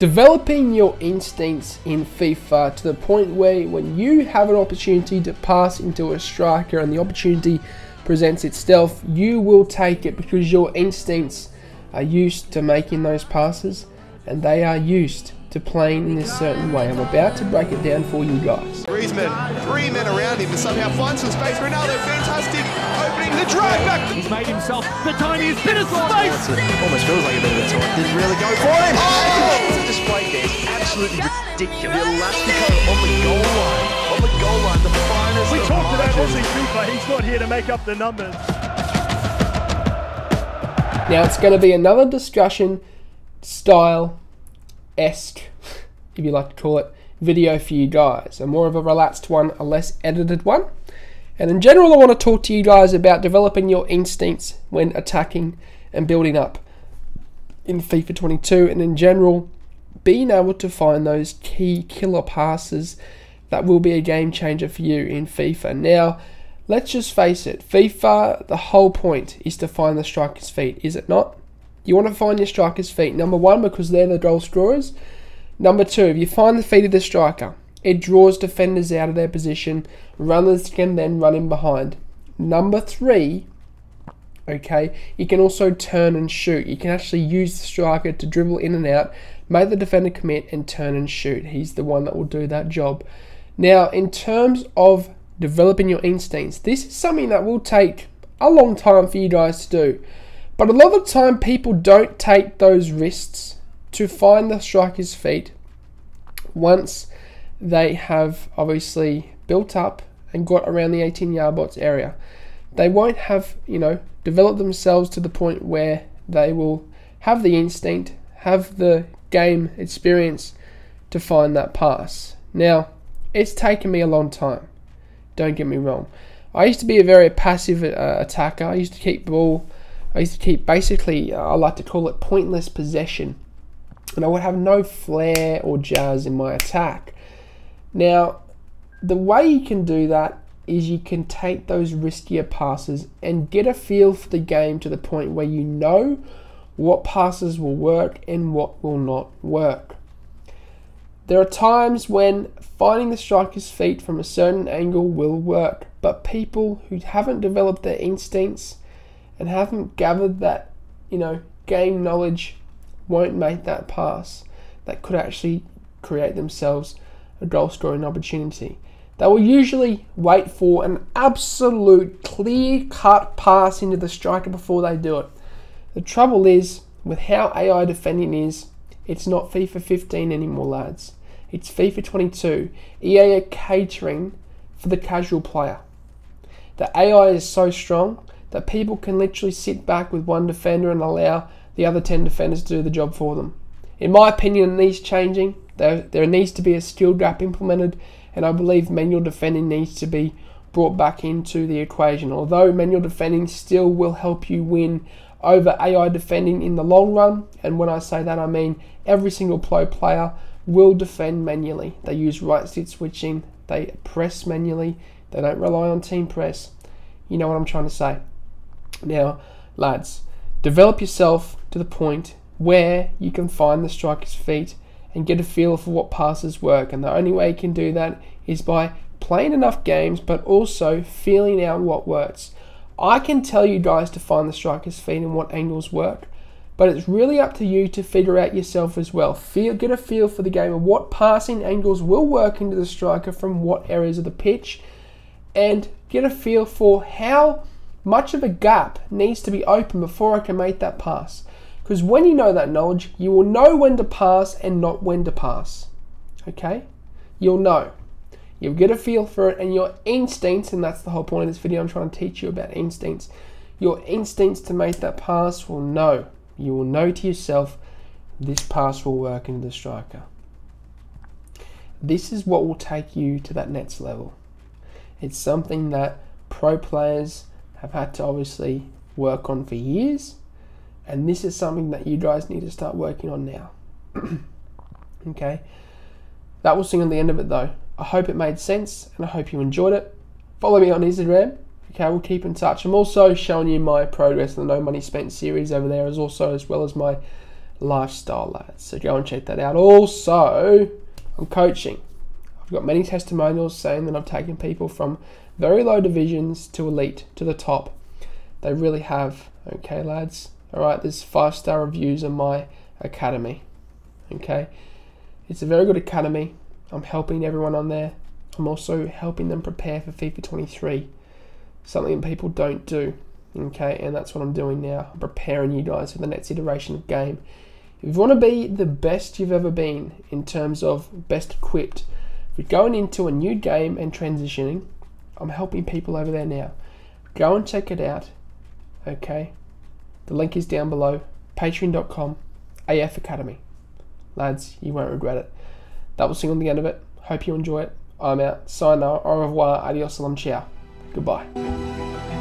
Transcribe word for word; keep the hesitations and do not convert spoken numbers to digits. Developing your instincts in FIFA to the point where when you have an opportunity to pass into a striker and the opportunity presents itself, you will take it because your instincts are used to making those passes and they are used to playing in a certain way. I'm about to break it down for you guys. Griezmann, three men around him, and somehow finds some space. Ronaldo, fantastic, opening the drive back. He's made himself the tiniest bit of space. It almost feels like a bit of a time. Didn't really go for it. Oh! It's a display there, absolutely ridiculous. The Elastico on the goal line, on the goal line, the finest. We talked about AUSSIEFIFA, he's not here to make up the numbers. Now it's going to be another discussion style esque, if you like to call it, video for you guys. A more of a relaxed one, a less edited one. And in general, I want to talk to you guys about developing your instincts when attacking and building up in FIFA twenty-two. And in general, being able to find those key killer passes that will be a game changer for you in FIFA. Now, let's just face it, FIFA, the whole point is to find the striker's feet, is it not? You want to find your striker's feet, number one, because they're the goal scorers. Number two, if you find the feet of the striker, it draws defenders out of their position. Runners can then run in behind. Number three, okay, you can also turn and shoot. You can actually use the striker to dribble in and out, make the defender commit and turn and shoot. He's the one that will do that job. Now, in terms of developing your instincts, this is something that will take a long time for you guys to do. But a lot of the time, people don't take those risks to find the striker's feet once they have obviously built up and got around the eighteen yard box area. They won't have, you know, developed themselves to the point where they will have the instinct, have the game experience to find that pass. Now, it's taken me a long time, don't get me wrong. I used to be a very passive uh, attacker. I used to keep ball. I used to keep basically, uh, I like to call it pointless possession. And I would have no flair or jazz in my attack. Now, the way you can do that is you can take those riskier passes and get a feel for the game to the point where you know what passes will work and what will not work. There are times when finding the striker's feet from a certain angle will work, but people who haven't developed their instincts and haven't gathered that, you know, game knowledge won't make that pass that could actually create themselves a goal scoring opportunity. They will usually wait for an absolute clear cut pass into the striker before they do it. The trouble is with how A I defending is, it's not FIFA fifteen anymore, lads. It's FIFA twenty-two. E A are catering for the casual player. The A I is so strong that people can literally sit back with one defender and allow the other ten defenders to do the job for them. In my opinion, it needs changing. There, there needs to be a skill gap implemented, and I believe manual defending needs to be brought back into the equation. Although manual defending still will help you win over A I defending in the long run, and when I say that, I mean every single pro player will defend manually. They use right stick switching, they press manually, they don't rely on team press. You know what I'm trying to say. Now, lads, develop yourself to the point where you can find the striker's feet and get a feel for what passes work. And the only way you can do that is by playing enough games, but also feeling out what works. I can tell you guys to find the striker's feet and what angles work, but it's really up to you to figure out yourself as well. Feel, get a feel for the game of what passing angles will work into the striker from what areas of the pitch, and get a feel for how much of a gap needs to be open before I can make that pass. Because when you know that knowledge, you will know when to pass and not when to pass. Okay? You'll know. You'll get a feel for it, and your instincts, and that's the whole point of this video, I'm trying to teach you about instincts. Your instincts to make that pass will know. You will know to yourself, this pass will work into the striker. This is what will take you to that next level. It's something that pro players have had to obviously work on for years, and this is something that you guys need to start working on now. Okay, that will sing on the end of it though. I hope it made sense and I hope you enjoyed it. Follow me on Instagram, okay, we'll keep in touch. I'm also showing you my progress in the No Money Spent series over there, as also as well as my lifestyle lads. So go and check that out. Also, I'm coaching. I've got many testimonials saying that I've taken people from very low divisions to elite, to the top. They really have. Okay, lads. All right, there's five-star reviews on my academy. Okay, it's a very good academy. I'm helping everyone on there. I'm also helping them prepare for FIFA twenty-three, something people don't do. Okay, and that's what I'm doing now. I'm preparing you guys for the next iteration of game. If you want to be the best you've ever been in terms of best equipped, if you're going into a new game and transitioning, I'm helping people over there now. Go and check it out. Okay, the link is down below. Patreon dot com A F Academy. Lads, you won't regret it. That was sing on the end of it. Hope you enjoy it. I'm out. Sayonara, au revoir, adios, salam, ciao. Goodbye.